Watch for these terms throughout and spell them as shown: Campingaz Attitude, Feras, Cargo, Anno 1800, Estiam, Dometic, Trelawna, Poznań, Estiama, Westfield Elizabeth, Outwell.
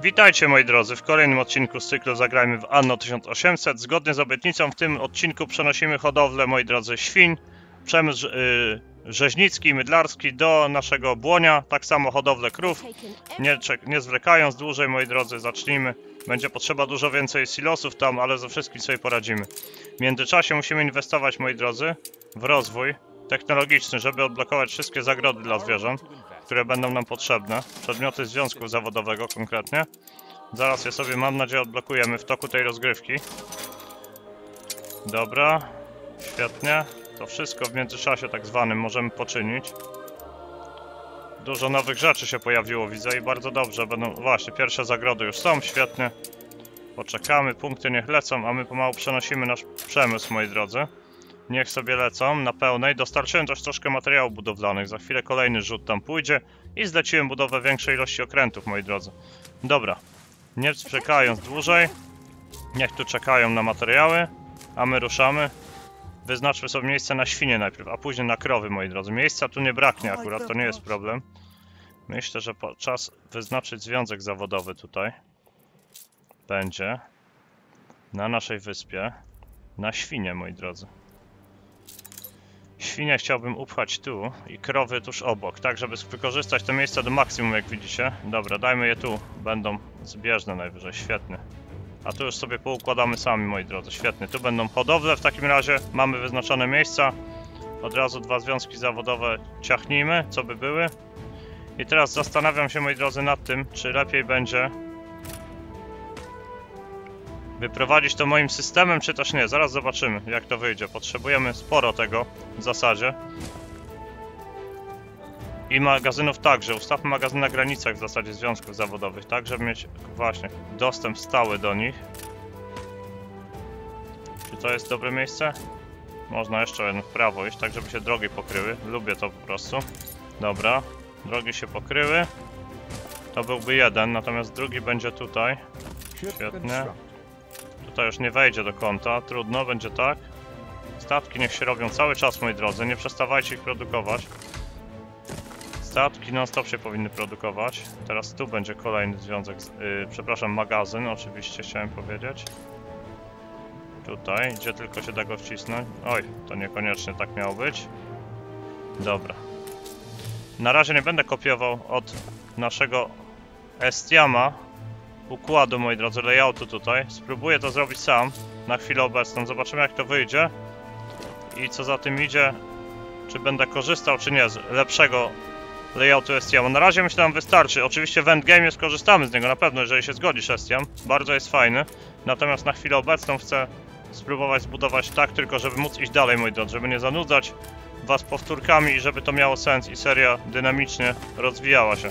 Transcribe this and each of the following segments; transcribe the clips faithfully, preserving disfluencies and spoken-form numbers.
Witajcie moi drodzy w kolejnym odcinku z cyklu Zagrajmy w Anno tysiąc osiemset. Zgodnie z obietnicą w tym odcinku przenosimy hodowlę, moi drodzy, świń, przemysł yy, rzeźnicki i mydlarski do naszego Błonia. Tak samo hodowlę krów. Nie, nie zwlekając dłużej, moi drodzy, zacznijmy. Będzie potrzeba dużo więcej silosów tam, ale ze wszystkim sobie poradzimy. W międzyczasie musimy inwestować, moi drodzy, w rozwój technologiczny, żeby odblokować wszystkie zagrody dla zwierząt, które będą nam potrzebne. Przedmioty związku zawodowego konkretnie. Zaraz je sobie, mam nadzieję, odblokujemy w toku tej rozgrywki. Dobra, świetnie. To wszystko w międzyczasie tak zwanym możemy poczynić. Dużo nowych rzeczy się pojawiło, widzę, i bardzo dobrze. Będą właśnie pierwsze zagrody już są, świetnie. Poczekamy, punkty niech lecą, a my pomału przenosimy nasz przemysł, moi drodzy. Niech sobie lecą na pełnej. Dostarczyłem też troszkę materiałów budowlanych. Za chwilę kolejny rzut tam pójdzie i zleciłem budowę większej ilości okrętów, moi drodzy. Dobra, nie czekając dłużej, niech tu czekają na materiały, a my ruszamy. Wyznaczmy sobie miejsce na świnie najpierw, a później na krowy, moi drodzy. Miejsca tu nie braknie akurat, to nie jest problem. Myślę, że czas wyznaczyć związek zawodowy tutaj. Będzie. Na naszej wyspie. Na świnie, moi drodzy. Świnie chciałbym upchać tu i krowy tuż obok, tak żeby wykorzystać te miejsca do maksimum, jak widzicie. Dobra, dajmy je tu, będą zbieżne najwyżej, świetnie. A tu już sobie poukładamy sami, moi drodzy, świetnie. Tu będą hodowle, w takim razie mamy wyznaczone miejsca. Od razu dwa związki zawodowe ciachnijmy, co by były. I teraz zastanawiam się, moi drodzy, nad tym, czy lepiej będzie wyprowadzić to moim systemem, czy też nie. Zaraz zobaczymy, jak to wyjdzie. Potrzebujemy sporo tego w zasadzie. I magazynów także. Ustawmy magazyn na granicach w zasadzie związków zawodowych, tak żeby mieć właśnie dostęp stały do nich. Czy to jest dobre miejsce? Można jeszcze jeden w prawo iść, tak żeby się drogi pokryły. Lubię to po prostu. Dobra, drogi się pokryły. To byłby jeden, natomiast drugi będzie tutaj. Świetnie. Tutaj już nie wejdzie do kąta, trudno, będzie tak. Statki niech się robią cały czas, moi drodzy, nie przestawajcie ich produkować. Statki non stop się powinny produkować. Teraz tu będzie kolejny związek, z, yy, przepraszam, magazyn, oczywiście chciałem powiedzieć. Tutaj, gdzie tylko się da go wcisnąć. Oj, to niekoniecznie tak miało być. Dobra. Na razie nie będę kopiował od naszego Estiama układu, moi drodzy, layoutu tutaj. Spróbuję to zrobić sam na chwilę obecną. Zobaczymy, jak to wyjdzie i co za tym idzie. Czy będę korzystał, czy nie, z lepszego layoutu Estiama. Na razie myślę, że nam wystarczy. Oczywiście w endgame skorzystamy z niego na pewno, jeżeli się zgodzisz, Estiam. Bardzo jest fajny. Natomiast na chwilę obecną chcę spróbować zbudować tak tylko, żeby móc iść dalej, moi drodzy. Żeby nie zanudzać was powtórkami i żeby to miało sens i seria dynamicznie rozwijała się.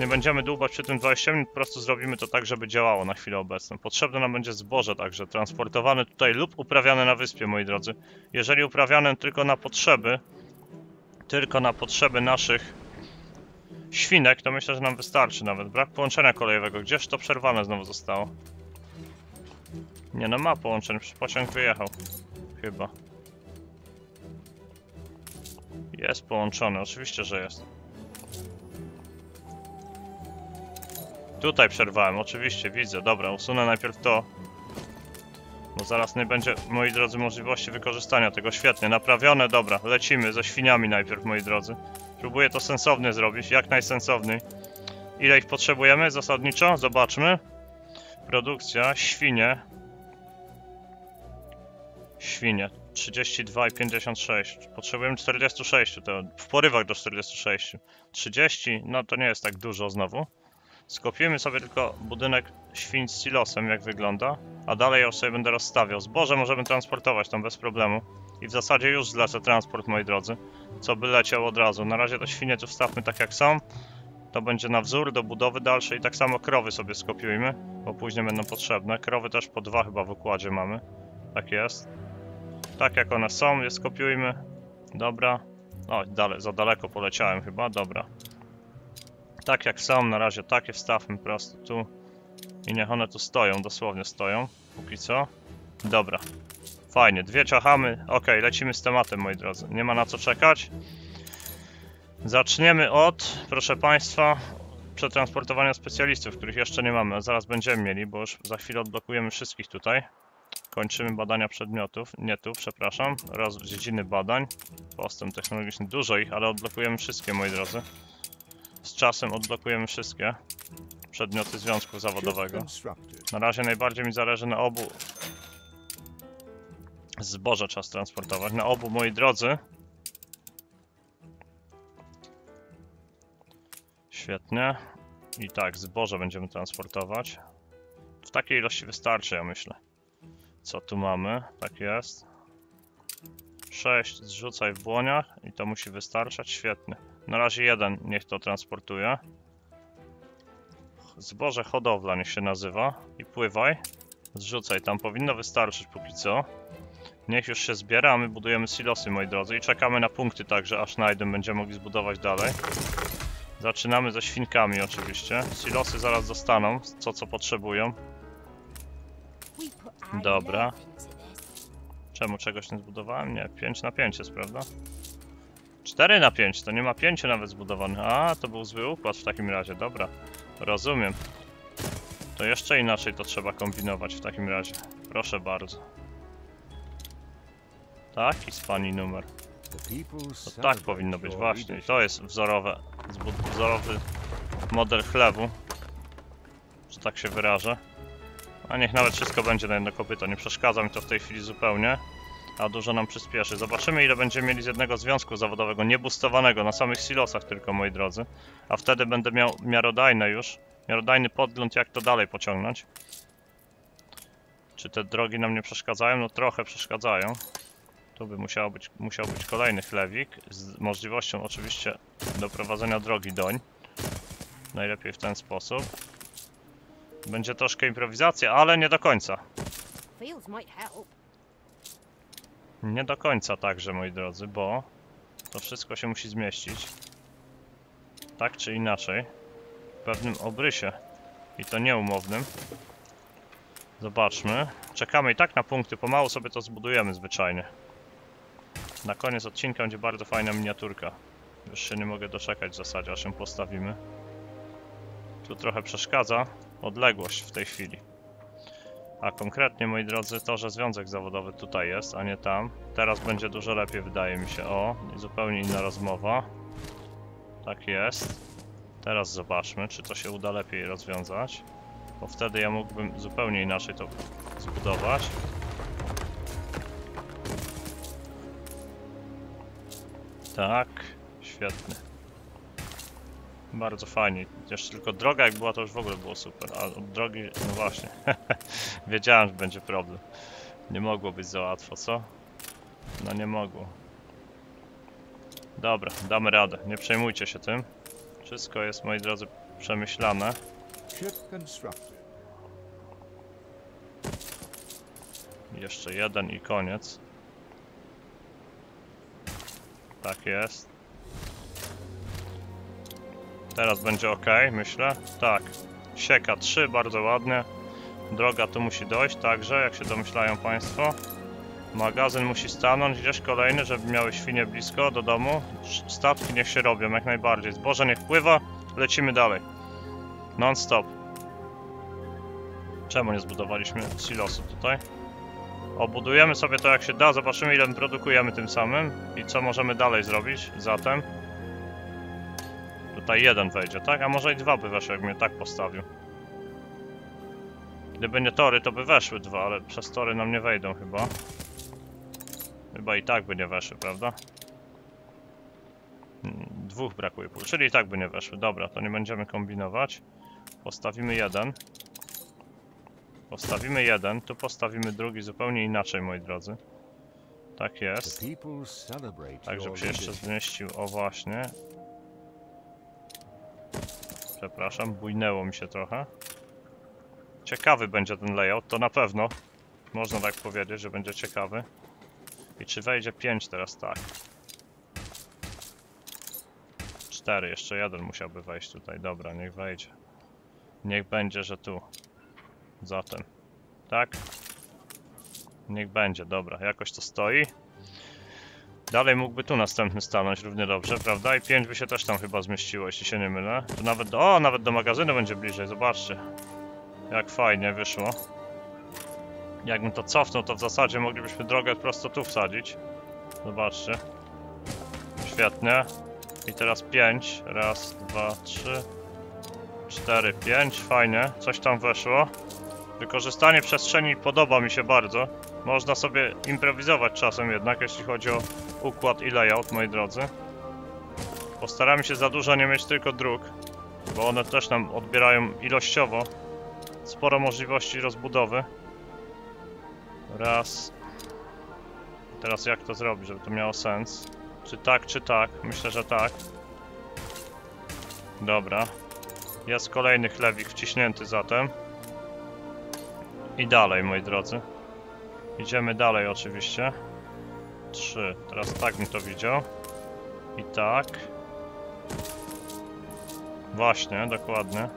Nie będziemy dłubać przy tym dwadzieścia minut, po prostu zrobimy to tak, żeby działało na chwilę obecną. Potrzebne nam będzie zboże także, transportowane tutaj lub uprawiane na wyspie, moi drodzy. Jeżeli uprawiane tylko na potrzeby, tylko na potrzeby naszych świnek, to myślę, że nam wystarczy nawet. Brak połączenia kolejowego. Gdzież to przerwane znowu zostało? Nie no, ma połączeń, pociąg wyjechał. Chyba. Jest połączony, oczywiście, że jest. Tutaj przerwałem, oczywiście, widzę. Dobra, usunę najpierw to. Bo zaraz nie będzie, moi drodzy, możliwości wykorzystania tego. Świetnie, naprawione, dobra. Lecimy ze świniami najpierw, moi drodzy. Próbuję to sensownie zrobić, jak najsensowniej. Ile ich potrzebujemy zasadniczo? Zobaczmy. Produkcja, świnie. Świnie, trzydzieści dwa i pięćdziesiąt sześć. Potrzebujemy czterdzieści sześć, to w porywach do czterdziestu sześciu. trzydzieści, no to nie jest tak dużo znowu. Skopiujemy sobie tylko budynek świń z silosem, jak wygląda, a dalej ja sobie będę rozstawiał. Zboże możemy transportować tam bez problemu i w zasadzie już zlecę transport, moi drodzy, co by leciał od razu. Na razie te świnie tu wstawmy tak jak są, to będzie na wzór do budowy dalszej. I tak samo krowy sobie skopiujmy, bo później będą potrzebne. Krowy też po dwa chyba w układzie mamy, tak jest. Tak jak one są, je skopiujmy, dobra. O, dalej, za daleko poleciałem chyba, dobra. Tak jak są, na razie takie wstawmy po prostu tu i niech one tu stoją, dosłownie stoją, póki co. Dobra, fajnie, dwie ciachamy, ok, lecimy z tematem, moi drodzy, nie ma na co czekać. Zaczniemy od, proszę Państwa, przetransportowania specjalistów, których jeszcze nie mamy, a zaraz będziemy mieli, bo już za chwilę odblokujemy wszystkich tutaj. Kończymy badania przedmiotów, nie tu, przepraszam, raz w dziedziny badań, postęp technologiczny, dużo ich, ale odblokujemy wszystkie, moi drodzy. Z czasem odblokujemy wszystkie przedmioty związku zawodowego. Na razie najbardziej mi zależy na obu. Zboże trzeba transportować. Na obu, moi drodzy. Świetnie. I tak, zboże będziemy transportować. W takiej ilości wystarczy, ja myślę. Co tu mamy? Tak jest. sześć zrzucaj w błoniach i to musi wystarczać. Świetnie. Na razie jeden niech to transportuje. Zboże hodowla niech się nazywa. I pływaj. Zrzucaj, tam powinno wystarczyć póki co. Niech już się zbiera, a my budujemy silosy, moi drodzy. I czekamy na punkty także, aż znajdę, będziemy mogli zbudować dalej. Zaczynamy ze świnkami oczywiście. Silosy zaraz dostaną, co co potrzebują. Dobra. Czemu czegoś nie zbudowałem? Nie, pięć na pięć jest, prawda? cztery na pięć, to nie ma pięciu nawet zbudowanych. A, to był zły układ w takim razie, dobra. Rozumiem. To jeszcze inaczej to trzeba kombinować w takim razie. Proszę bardzo. Taki z pani numer. To tak powinno być właśnie. I to jest wzorowe, wzorowy model chlewu. Że tak się wyrażę. A niech nawet wszystko będzie na jedno kopyto. Nie przeszkadza mi to w tej chwili zupełnie. A dużo nam przyspieszy. Zobaczymy, ile będziemy mieli z jednego związku zawodowego, niebustowanego, na samych silosach tylko, moi drodzy. A wtedy będę miał miarodajne już. Miarodajny podgląd, jak to dalej pociągnąć. Czy te drogi nam nie przeszkadzają? No trochę przeszkadzają. Tu by musiał być, musiał być kolejny chlewik, z możliwością oczywiście doprowadzenia drogi doń. Najlepiej w ten sposób. Będzie troszkę improwizacji, ale nie do końca. Nie do końca także, moi drodzy, bo to wszystko się musi zmieścić. Tak czy inaczej. W pewnym obrysie. I to nieumownym. Zobaczmy. Czekamy i tak na punkty. Pomału sobie to zbudujemy zwyczajnie. Na koniec odcinka będzie bardzo fajna miniaturka. Już się nie mogę doczekać w zasadzie, aż ją postawimy. Tu trochę przeszkadza odległość w tej chwili. A konkretnie, moi drodzy, to, że związek zawodowy tutaj jest, a nie tam. Teraz będzie dużo lepiej, wydaje mi się. O, i zupełnie inna rozmowa. Tak jest. Teraz zobaczmy, czy to się uda lepiej rozwiązać. Bo wtedy ja mógłbym zupełnie inaczej to zbudować. Tak, świetny. Bardzo fajnie. Jeszcze tylko droga jak była, to już w ogóle było super. A od drogi, no właśnie. Wiedziałem, że będzie problem. Nie mogło być za łatwo, co? No nie mogło. Dobra, damy radę. Nie przejmujcie się tym. Wszystko jest, moi drodzy, przemyślane. Jeszcze jeden i koniec. Tak jest. Teraz będzie ok, myślę. Tak. Sieka trzy, bardzo ładnie. Droga tu musi dojść, także, jak się domyślają Państwo. Magazyn musi stanąć, gdzieś kolejny, żeby miały świnie blisko do domu. Statki niech się robią, jak najbardziej. Zboże niech pływa, lecimy dalej. Non stop. Czemu nie zbudowaliśmy silosu tutaj? Obudujemy sobie to jak się da, zobaczymy ile produkujemy tym samym. I co możemy dalej zrobić zatem. Tutaj jeden wejdzie, tak? A może i dwa by weszły, jak mnie tak postawił. Gdyby nie tory, to by weszły dwa, ale przez tory nam nie wejdą chyba. Chyba i tak by nie weszły, prawda? Dwóch brakuje, czyli i tak by nie weszły. Dobra, to nie będziemy kombinować. Postawimy jeden. Postawimy jeden, tu postawimy drugi zupełnie inaczej, moi drodzy. Tak jest. Tak, żeby się jeszcze zmieścił. O właśnie. Przepraszam, bujnęło mi się trochę. Ciekawy będzie ten layout, to na pewno. Można tak powiedzieć, że będzie ciekawy. I czy wejdzie pięć teraz? Tak. cztery, jeszcze jeden musiałby wejść tutaj. Dobra, niech wejdzie. Niech będzie, że tu. Zatem. Tak? Niech będzie, dobra. Jakoś to stoi. Dalej mógłby tu następny stanąć równie dobrze, prawda? I pięć by się też tam chyba zmieściło, jeśli się nie mylę. To nawet do, o, nawet do magazynu będzie bliżej, zobaczcie. Jak fajnie wyszło. Jakbym to cofnął, to w zasadzie moglibyśmy drogę prosto tu wsadzić. Zobaczcie. Świetnie. I teraz pięć. Raz, dwa, trzy, cztery, pięć. Fajnie. Coś tam weszło. Wykorzystanie przestrzeni podoba mi się bardzo. Można sobie improwizować czasem jednak, jeśli chodzi o układ i layout, moi drodzy. Postaramy się za dużo nie mieć tylko dróg, bo one też nam odbierają ilościowo sporo możliwości rozbudowy. Raz. Teraz jak to zrobić, żeby to miało sens? Czy tak, czy tak? Myślę, że tak. Dobra. Jest kolejny chlewik wciśnięty zatem. I dalej, moi drodzy. Idziemy dalej oczywiście. Trzy. Teraz tak bym to widział. I tak. Właśnie, dokładnie.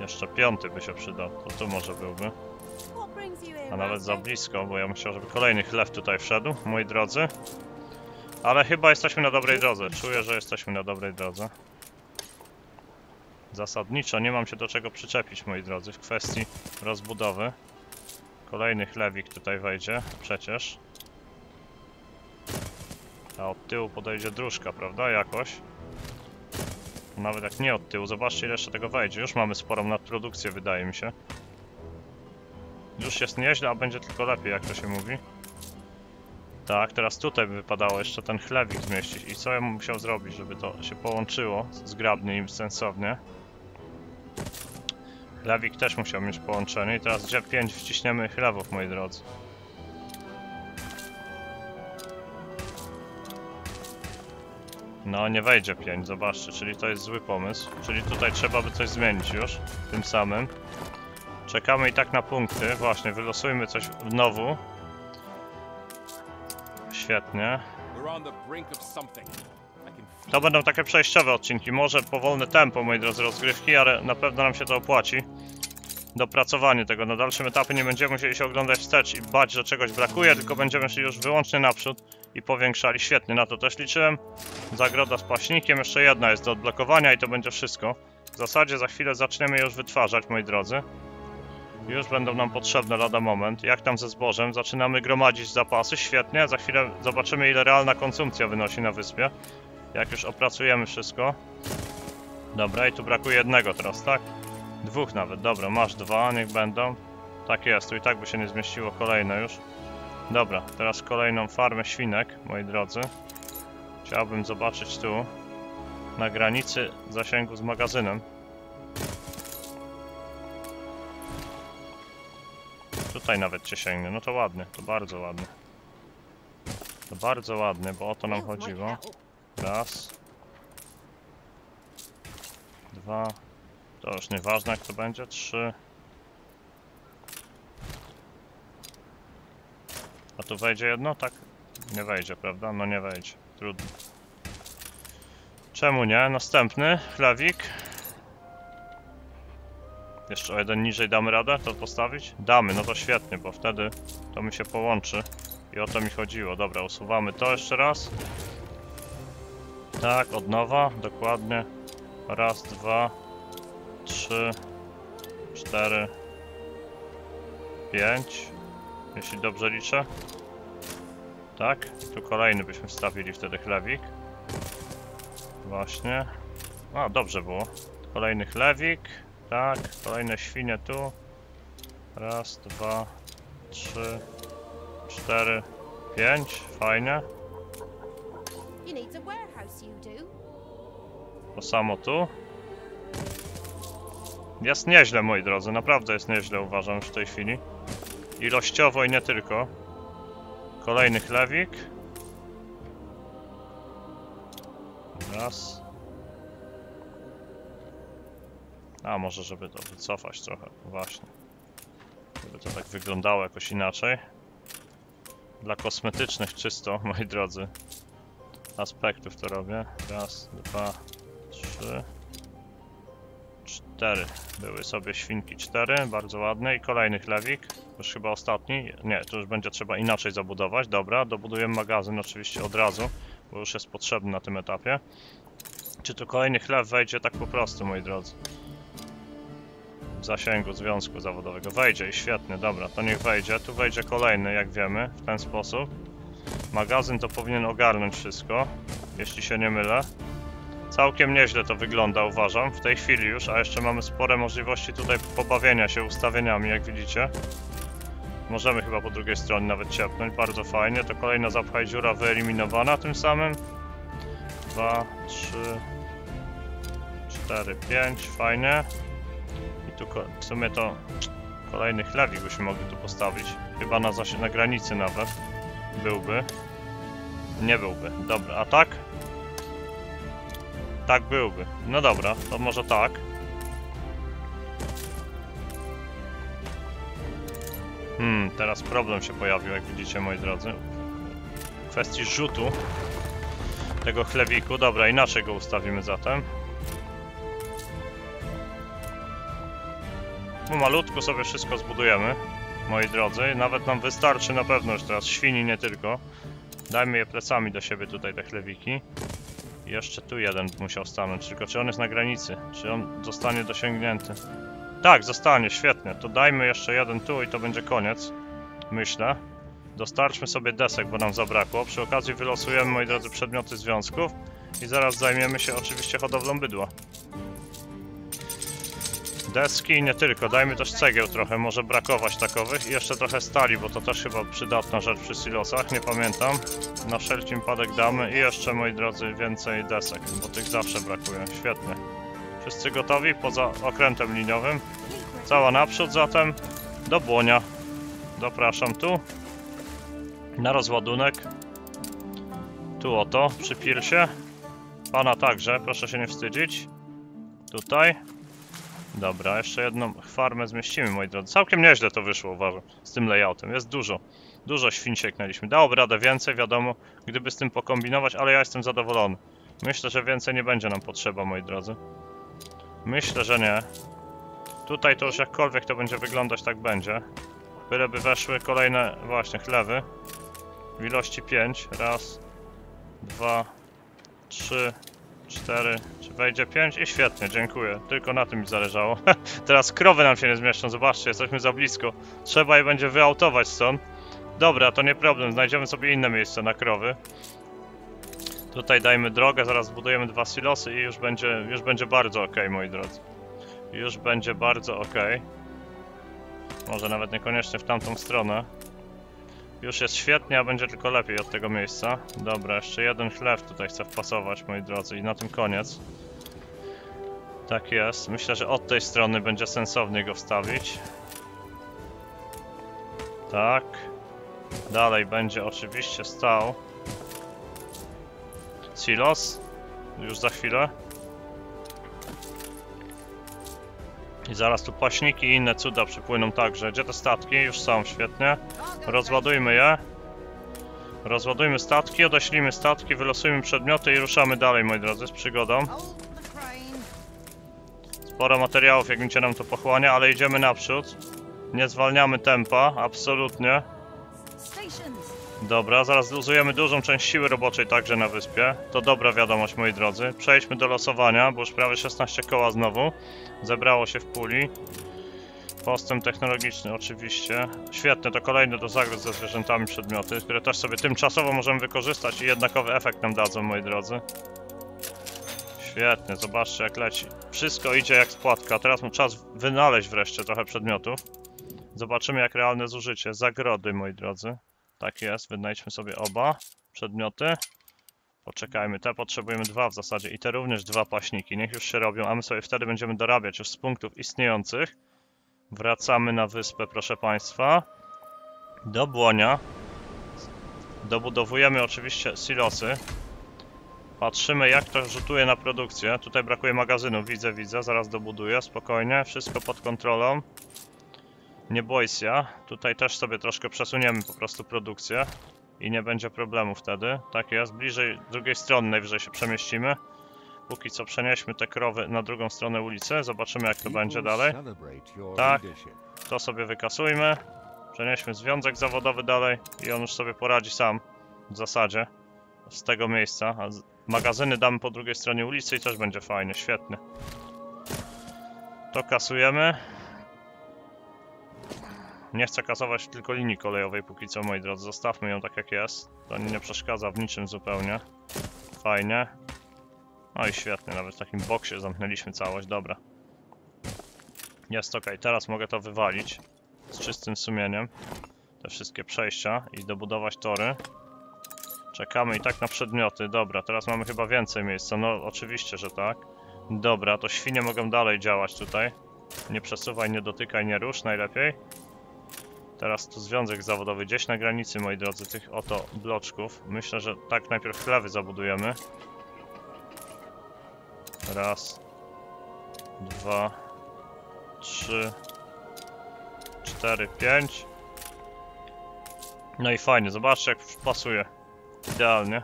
Jeszcze piąty by się przydał. To tu może byłby. A nawet za blisko, bo ja myślałem, żeby kolejny chlew tutaj wszedł, moi drodzy. Ale chyba jesteśmy na dobrej drodze. Czuję, że jesteśmy na dobrej drodze. Zasadniczo nie mam się do czego przyczepić, moi drodzy, w kwestii rozbudowy. Kolejny chlewik tutaj wejdzie, przecież. A od tyłu podejdzie dróżka, prawda? Jakoś. Nawet jak nie od tyłu, zobaczcie ile jeszcze tego wejdzie. Już mamy sporą nadprodukcję, wydaje mi się. Już jest nieźle, a będzie tylko lepiej, jak to się mówi. Tak, teraz tutaj by wypadało jeszcze ten chlewik zmieścić. I co ja bym musiał zrobić, żeby to się połączyło zgrabnie i sensownie? Chlewik też musiał mieć połączenie. I teraz gdzie pięć wciśniemy chlewów, moi drodzy. No, nie wejdzie pięć, zobaczcie, czyli to jest zły pomysł. Czyli tutaj trzeba by coś zmienić już, tym samym. Czekamy i tak na punkty. Właśnie, wylosujmy coś w nowu. Świetnie. To będą takie przejściowe odcinki, może powolne tempo, moi drodzy, rozgrywki, ale na pewno nam się to opłaci. Dopracowanie tego. Na dalszym etapie nie będziemy musieli się oglądać wstecz i bać, że czegoś brakuje, tylko będziemy szli już wyłącznie naprzód i powiększali. Świetnie, na to też liczyłem. Zagroda z paśnikiem, jeszcze jedna jest do odblokowania i to będzie wszystko. W zasadzie za chwilę zaczniemy już wytwarzać, moi drodzy. Już będą nam potrzebne lada moment. Jak tam ze zbożem? Zaczynamy gromadzić zapasy. Świetnie. Za chwilę zobaczymy ile realna konsumpcja wynosi na wyspie. Jak już opracujemy wszystko. Dobra, i tu brakuje jednego teraz, tak? Dwóch nawet. Dobra, masz dwa, niech będą. Tak jest, tu i tak by się nie zmieściło kolejne już. Dobra, teraz kolejną farmę świnek, moi drodzy. Chciałbym zobaczyć tu. Na granicy zasięgu z magazynem. Tutaj nawet cię sięgnie, no to ładnie, to bardzo ładnie. To bardzo ładnie, bo o to nam chodziło. Raz. Dwa. To już nieważne jak to będzie. Trzy. A tu wejdzie jedno? Tak? Nie wejdzie, prawda? No nie wejdzie. Trudno. Czemu nie? Następny chlewik. Jeszcze o jeden niżej damy radę to postawić? Damy, no to świetnie, bo wtedy to mi się połączy. I o to mi chodziło. Dobra, usuwamy to jeszcze raz. Tak, od nowa, dokładnie. Raz, dwa, trzy, cztery, pięć. Jeśli dobrze liczę. Tak, i tu kolejny byśmy wstawili wtedy chlewik. Właśnie. A, dobrze było. Kolejny chlewik. Tak, kolejne świnie tu. Raz, dwa, trzy, cztery, pięć. Fajnie. To samo tu. Jest nieźle, moi drodzy. Naprawdę jest nieźle, uważam, już w tej chwili. Ilościowo i nie tylko. Kolejny chlewik. Raz. A może żeby to wycofać trochę, właśnie. Żeby to tak wyglądało jakoś inaczej. Dla kosmetycznych czysto, moi drodzy. Aspektów to robię. Raz, dwa, trzy. Cztery. Były sobie świnki cztery, bardzo ładne. I kolejny chlewik, już chyba ostatni. Nie, to już będzie trzeba inaczej zabudować. Dobra, dobudujemy magazyn oczywiście od razu, bo już jest potrzebny na tym etapie. Czy to kolejny chleb wejdzie tak po prostu, moi drodzy? W zasięgu związku zawodowego. Wejdzie i świetnie, dobra, to niech wejdzie. Tu wejdzie kolejny, jak wiemy, w ten sposób. Magazyn to powinien ogarnąć wszystko, jeśli się nie mylę. Całkiem nieźle to wygląda, uważam, w tej chwili już, a jeszcze mamy spore możliwości tutaj pobawienia się ustawieniami, jak widzicie. Możemy chyba po drugiej stronie nawet ciepnąć, bardzo fajnie. To kolejna zapchaj dziura wyeliminowana tym samym. dwa, trzy, cztery, pięć, fajnie. I tu w sumie to kolejny chlewik byśmy mogli tu postawić, chyba na, na granicy nawet. Byłby. Nie byłby. Dobra, a tak? Tak byłby. No dobra, to może tak. Hmm, teraz problem się pojawił, jak widzicie, moi drodzy. W kwestii rzutu tego chlewiku. Dobra, inaczej go ustawimy zatem. Po malutku sobie wszystko zbudujemy, moi drodzy. Nawet nam wystarczy na pewno już teraz świni, nie tylko. Dajmy je plecami do siebie tutaj, te chlewiki. I jeszcze tu jeden musiał stanąć, tylko czy on jest na granicy? Czy on zostanie dosięgnięty? Tak, zostanie, świetnie. To dajmy jeszcze jeden tu i to będzie koniec, myślę. Dostarczmy sobie desek, bo nam zabrakło. Przy okazji wylosujemy, moi drodzy, przedmioty związków. I zaraz zajmiemy się oczywiście hodowlą bydła. Deski i nie tylko, dajmy też cegieł trochę, może brakować takowych. I jeszcze trochę stali, bo to też chyba przydatna rzecz przy silosach, nie pamiętam. Na wszelki wypadek damy i jeszcze, moi drodzy, więcej desek, bo tych zawsze brakuje. Świetnie. Wszyscy gotowi poza okrętem liniowym. Cała naprzód zatem, do błonia. Zapraszam tu, na rozładunek. Tu oto, przy pirsie. Pana także, proszę się nie wstydzić. Tutaj. Dobra, jeszcze jedną farmę zmieścimy, moi drodzy. Całkiem nieźle to wyszło, uważam, z tym layoutem. Jest dużo, dużo świn sieknęliśmy. Dałoby radę więcej, wiadomo, gdyby z tym pokombinować, ale ja jestem zadowolony. Myślę, że więcej nie będzie nam potrzeba, moi drodzy. Myślę, że nie. Tutaj to już jakkolwiek to będzie wyglądać, tak będzie. Byleby weszły kolejne, właśnie, chlewy. W ilości pięć. Raz, dwa, trzy... cztery, czy wejdzie pięć? I świetnie, dziękuję. Tylko na tym mi zależało. Teraz krowy nam się nie zmieszczą, zobaczcie, jesteśmy za blisko. Trzeba je będzie wyautować stąd. Dobra, to nie problem, znajdziemy sobie inne miejsce na krowy. Tutaj dajmy drogę, zaraz zbudujemy dwa silosy i już będzie, już będzie bardzo ok, moi drodzy. Już będzie bardzo ok. Może nawet niekoniecznie w tamtą stronę. Już jest świetnie, a będzie tylko lepiej od tego miejsca. Dobra, jeszcze jeden chlew tutaj chcę wpasować, moi drodzy, i na tym koniec. Tak jest. Myślę, że od tej strony będzie sensownie go wstawić. Tak. Dalej będzie oczywiście stał silos. Już za chwilę. I zaraz tu paśniki i inne cuda przypłyną także. Gdzie te statki? Już są, świetnie. Rozładujmy je. Rozładujmy statki, odeślijmy statki, wylosujmy przedmioty i ruszamy dalej, moi drodzy, z przygodą. Sporo materiałów, jak widzicie, nam to pochłania, ale idziemy naprzód. Nie zwalniamy tempa, absolutnie. Dobra, zaraz luzujemy dużą część siły roboczej także na wyspie. To dobra wiadomość, moi drodzy. Przejdźmy do losowania, bo już prawie szesnaście koła znowu. Zebrało się w puli. Postęp technologiczny oczywiście. Świetne, to kolejne do zagród ze zwierzętami przedmioty, które też sobie tymczasowo możemy wykorzystać i jednakowy efekt nam dadzą, moi drodzy. Świetnie, zobaczcie jak leci. Wszystko idzie jak spłatka. Teraz mu czas wynaleźć wreszcie trochę przedmiotów. Zobaczymy jak realne zużycie. Zagrody, moi drodzy. Tak jest, wynajdźmy sobie oba przedmioty. Poczekajmy, te potrzebujemy dwa w zasadzie i te również dwa paśniki. Niech już się robią, a my sobie wtedy będziemy dorabiać już z punktów istniejących. Wracamy na wyspę, proszę Państwa. Do błonia. Dobudowujemy oczywiście silosy. Patrzymy jak to rzutuje na produkcję. Tutaj brakuje magazynu, widzę, widzę. Zaraz dobuduję, spokojnie, wszystko pod kontrolą. Nie bój się, tutaj też sobie troszkę przesuniemy po prostu produkcję i nie będzie problemu wtedy. Tak jest, bliżej drugiej strony najwyżej się przemieścimy. Póki co przenieśmy te krowy na drugą stronę ulicy. Zobaczymy, jak to będzie dalej. Tak, to sobie wykasujmy. Przenieśmy związek zawodowy dalej i on już sobie poradzi sam w zasadzie z tego miejsca. A magazyny damy po drugiej stronie ulicy i też będzie fajnie, świetnie. To kasujemy. Nie chcę kasować tylko linii kolejowej póki co, moi drodzy. Zostawmy ją tak, jak jest. To nie przeszkadza w niczym zupełnie. Fajnie. No i świetnie, nawet w takim boksie zamknęliśmy całość. Dobra. Jest ok, teraz mogę to wywalić z czystym sumieniem. Te wszystkie przejścia i dobudować tory. Czekamy i tak na przedmioty. Dobra, teraz mamy chyba więcej miejsca. No oczywiście, że tak. Dobra, to świnie mogą dalej działać tutaj. Nie przesuwaj, nie dotykaj, nie rusz najlepiej. Teraz tu związek zawodowy gdzieś na granicy, moi drodzy, tych oto bloczków. Myślę, że tak najpierw chlawy zabudujemy. Raz, dwa, trzy, cztery, pięć. No i fajnie, zobaczcie, jak pasuje. Idealnie.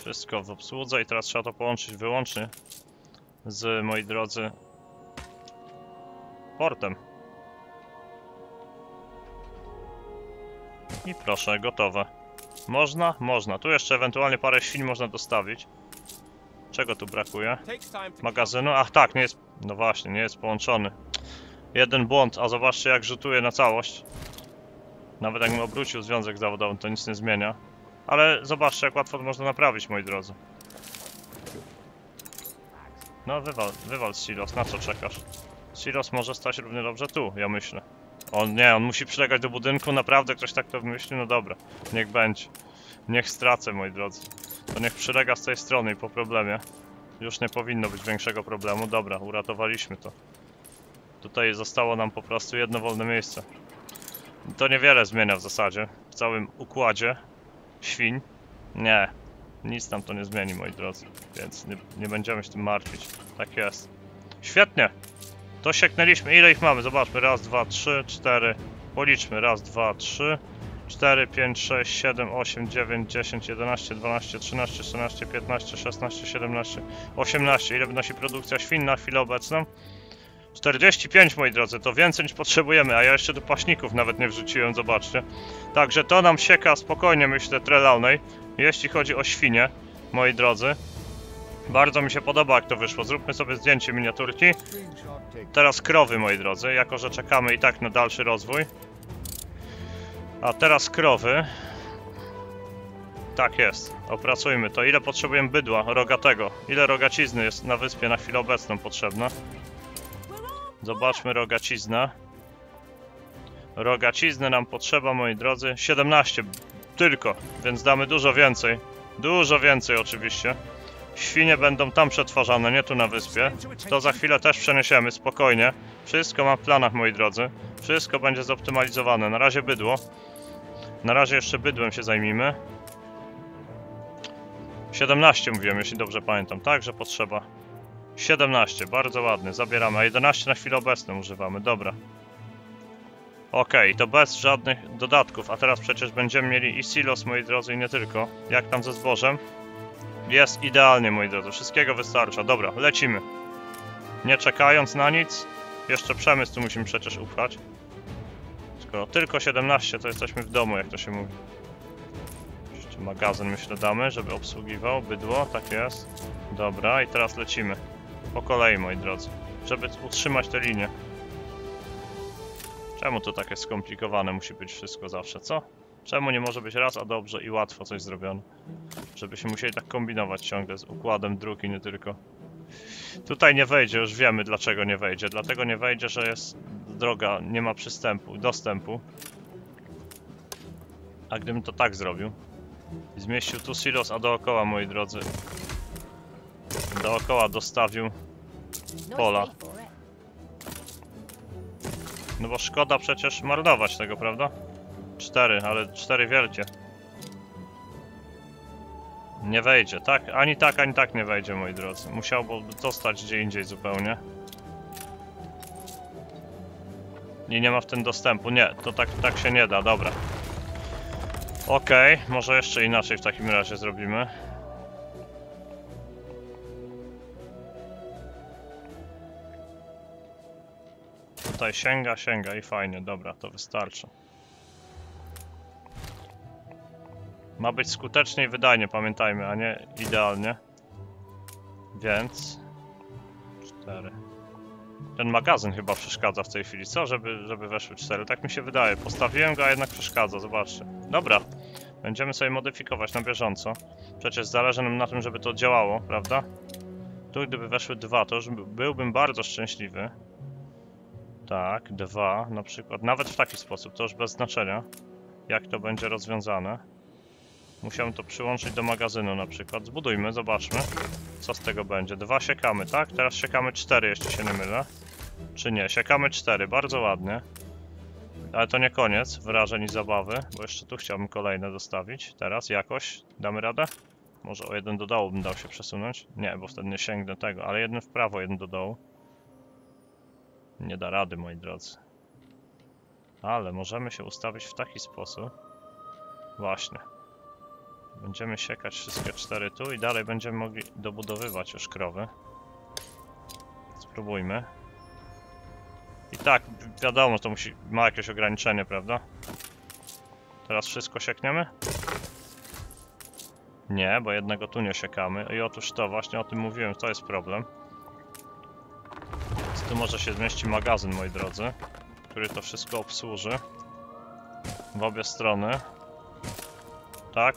Wszystko w obsłudze i teraz trzeba to połączyć wyłącznie z, moi drodzy, portem. I proszę, gotowe. Można? Można. Tu jeszcze ewentualnie parę świń można dostawić. Czego tu brakuje? Magazynu? Ach tak, nie jest... No właśnie, nie jest połączony. Jeden błąd, a zobaczcie, jak rzutuje na całość. Nawet jakbym obrócił związek zawodowy, to nic nie zmienia. Ale zobaczcie, jak łatwo to można naprawić, moi drodzy. No wywal, wywal silos, na co czekasz? Silos może stać równie dobrze tu, ja myślę. On nie, on musi przylegać do budynku, naprawdę ktoś tak to wymyśli? No dobra, niech będzie. Niech stracę, moi drodzy. To niech przylega z tej strony i po problemie. Już nie powinno być większego problemu. Dobra, uratowaliśmy to. Tutaj zostało nam po prostu jedno wolne miejsce. To niewiele zmienia w zasadzie, w całym układzie świń. Nie, nic tam to nie zmieni, moi drodzy, więc nie, nie będziemy się tym martwić. Tak jest. Świetnie! To sieknęliśmy. Ile ich mamy? Zobaczmy. Raz, dwa, trzy, cztery. Policzmy. Raz, dwa, trzy, cztery, pięć, sześć, siedem, osiem, dziewięć, dziesięć, jedenaście, dwanaście, trzynaście, czternaście, piętnaście, szesnaście, siedemnaście, osiemnaście. Ile wynosi produkcja świn na chwilę obecną? czterdzieści pięć, moi drodzy. To więcej niż potrzebujemy, a ja jeszcze do paśników nawet nie wrzuciłem. Zobaczcie. Także to nam sieka spokojnie, myślę, trelawnej, jeśli chodzi o świnie, moi drodzy. Bardzo mi się podoba, jak to wyszło. Zróbmy sobie zdjęcie miniaturki. Teraz krowy, moi drodzy, jako że czekamy i tak na dalszy rozwój. A teraz krowy. Tak jest. Opracujmy to. Ile potrzebujemy bydła rogatego? Ile rogacizny jest na wyspie na chwilę obecną potrzebna? Zobaczmy rogaciznę. Rogacizny nam potrzeba, moi drodzy. siedemnaście tylko, więc damy dużo więcej. Dużo więcej oczywiście. Świnie będą tam przetwarzane, nie tu na wyspie. To za chwilę też przeniesiemy, spokojnie. Wszystko ma w planach, moi drodzy. Wszystko będzie zoptymalizowane. Na razie bydło. Na razie jeszcze bydłem się zajmijmy. siedemnaście mówiłem, jeśli dobrze pamiętam. Także potrzeba. siedemnaście, bardzo ładny, zabieramy. A jedenaście na chwilę obecną używamy, dobra. Okej, okay, to bez żadnych dodatków. A teraz przecież będziemy mieli i silos, moi drodzy, i nie tylko. Jak tam ze zbożem? Jest idealnie, moi drodzy, wszystkiego wystarcza. Dobra, lecimy. Nie czekając na nic, jeszcze przemysł tu musimy przecież upchać. Skoro tylko siedemnaście, to jesteśmy w domu, jak to się mówi. Jeszcze magazyn, myślę, damy, żeby obsługiwał bydło, tak jest. Dobra, i teraz lecimy. Po kolei, moi drodzy, żeby utrzymać tę linię. Czemu to takie skomplikowane musi być wszystko zawsze, co? Czemu nie może być raz, a dobrze i łatwo coś zrobione? Żebyśmy musieli tak kombinować ciągle z układem dróg i nie tylko. Tutaj nie wejdzie, już wiemy dlaczego nie wejdzie. Dlatego nie wejdzie, że jest droga, nie ma przystępu, dostępu. A gdybym to tak zrobił. Zmieścił tu silos, a dookoła, moi drodzy. Dookoła dostawił pola. No bo szkoda przecież marnować tego, prawda? Cztery, ale cztery wielkie. Nie wejdzie, tak? Ani tak, ani tak nie wejdzie, moi drodzy. Musiałby dostać gdzie indziej zupełnie. I nie ma w tym dostępu. Nie, to tak, tak się nie da, dobra. Okej, okay, może jeszcze inaczej w takim razie zrobimy. Tutaj sięga, sięga i fajnie, dobra, to wystarczy. Ma być skutecznie i wydajnie, pamiętajmy, a nie idealnie. Więc... cztery. Ten magazyn chyba przeszkadza w tej chwili, co? Żeby, żeby weszły cztery. Tak mi się wydaje. Postawiłem go, a jednak przeszkadza, zobaczcie. Dobra, będziemy sobie modyfikować na bieżąco. Przecież zależy nam na tym, żeby to działało, prawda? Tu gdyby weszły dwa, to już byłbym bardzo szczęśliwy. Tak, dwa na przykład. Nawet w taki sposób, to już bez znaczenia, jak to będzie rozwiązane. Musiałem to przyłączyć do magazynu na przykład. Zbudujmy, zobaczmy, co z tego będzie. Dwa siekamy, tak? Teraz siekamy cztery, jeśli się nie mylę. Czy nie? Siekamy cztery, bardzo ładnie. Ale to nie koniec wrażeń i zabawy, bo jeszcze tu chciałbym kolejne dostawić. Teraz jakoś damy radę? Może o jeden do dołu bym dał się przesunąć? Nie, bo wtedy nie sięgnę tego, ale jeden w prawo, jeden do dołu. Nie da rady, moi drodzy. Ale możemy się ustawić w taki sposób. Właśnie. Będziemy siekać wszystkie cztery tu i dalej będziemy mogli dobudowywać już krowy. Spróbujmy. I tak, wiadomo, to musi, ma jakieś ograniczenie, prawda? Teraz wszystko siekniemy? Nie, bo jednego tu nie siekamy. I otóż to, właśnie o tym mówiłem, to jest problem. Więc tu może się zmieści magazyn, moi drodzy, który to wszystko obsłuży. W obie strony. Tak.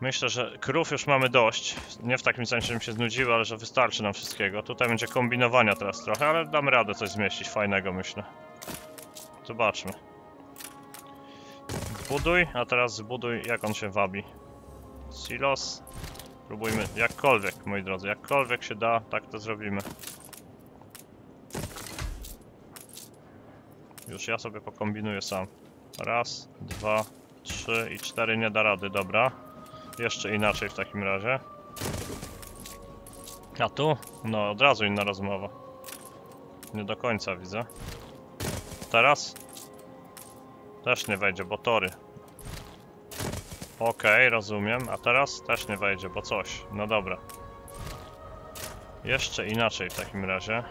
Myślę, że krów już mamy dość. Nie w takim sensie, że mi się znudziły, ale że wystarczy nam wszystkiego. Tutaj będzie kombinowania teraz trochę, ale dam radę coś zmieścić fajnego, myślę. Zobaczmy. Zbuduj, a teraz zbuduj, jak on się wabi. Silos. Próbujmy jakkolwiek, moi drodzy, jakkolwiek się da, tak to zrobimy. Już ja sobie pokombinuję sam. Raz, dwa, trzy i cztery nie da rady, dobra. Jeszcze inaczej w takim razie. A tu? No, od razu inna rozmowa. Nie do końca widzę. Teraz? Też nie wejdzie, bo tory. Okej, rozumiem. A teraz? Też nie wejdzie, bo coś. No dobra. Jeszcze inaczej w takim razie.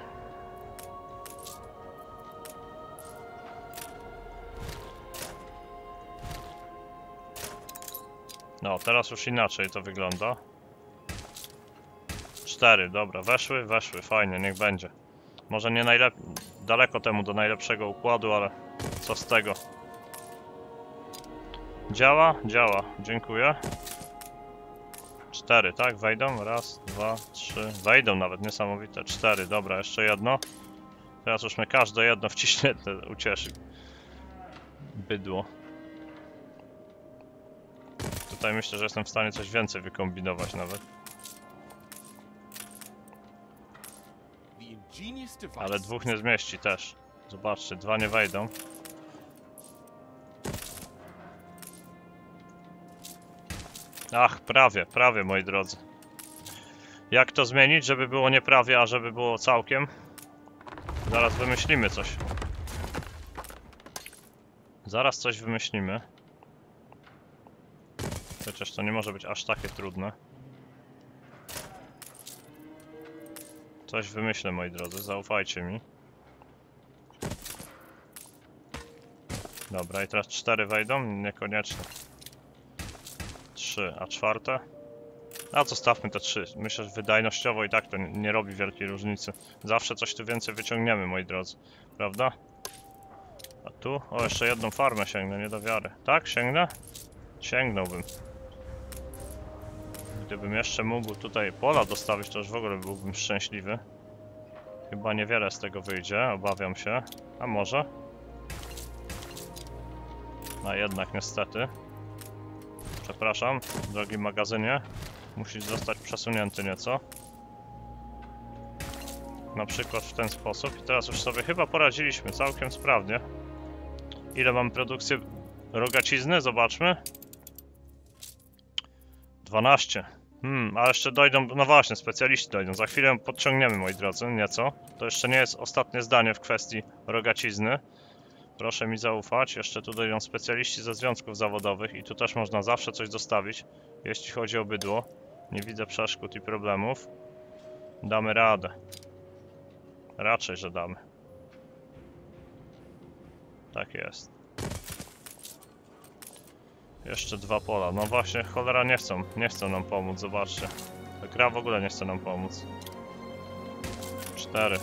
No, teraz już inaczej to wygląda. Cztery, dobra, weszły, weszły, fajnie, niech będzie. Może nie najlepiej, daleko temu do najlepszego układu, ale co z tego? Działa? Działa, dziękuję. Cztery, tak, wejdą, raz, dwa, trzy, wejdą nawet, niesamowite, cztery, dobra, jeszcze jedno. Teraz już my każde jedno wciśnięte ucieszy. Bydło. Tutaj myślę, że jestem w stanie coś więcej wykombinować nawet. Ale dwóch nie zmieści też. Zobaczcie, dwa nie wejdą. Ach, prawie, prawie, moi drodzy. Jak to zmienić, żeby było nie prawie, a żeby było całkiem? Zaraz wymyślimy coś. Zaraz coś wymyślimy. Przecież to nie może być aż takie trudne. Coś wymyślę, moi drodzy, zaufajcie mi. Dobra, i teraz cztery wejdą? Niekoniecznie. Trzy, a czwarte? A zostawmy te trzy. Myślę, że wydajnościowo i tak to nie robi wielkiej różnicy. Zawsze coś tu więcej wyciągniemy, moi drodzy. Prawda? A tu? O, jeszcze jedną farmę sięgnę, nie do wiary. Tak? Sięgnę? Sięgnąłbym. Gdybym jeszcze mógł tutaj pola dostawić, to już w ogóle byłbym szczęśliwy. Chyba niewiele z tego wyjdzie, obawiam się. A może? A jednak niestety. Przepraszam, drogi magazynie. Musisz zostać przesunięty nieco. Na przykład w ten sposób. I teraz już sobie chyba poradziliśmy całkiem sprawnie. Ile mam produkcji rogacizny? Zobaczmy. dwanaście. Hmm, a jeszcze dojdą, no właśnie, specjaliści dojdą. Za chwilę podciągniemy, moi drodzy, nieco. To jeszcze nie jest ostatnie zdanie w kwestii rogacizny. Proszę mi zaufać. Jeszcze tu dojdą specjaliści ze związków zawodowych i tu też można zawsze coś dostawić, jeśli chodzi o bydło. Nie widzę przeszkód i problemów. Damy radę. Raczej, że damy. Tak jest. Jeszcze dwa pola. No właśnie, cholera, nie chcą. Nie chcą nam pomóc, zobaczcie. Ta gra w ogóle nie chce nam pomóc. Cztery.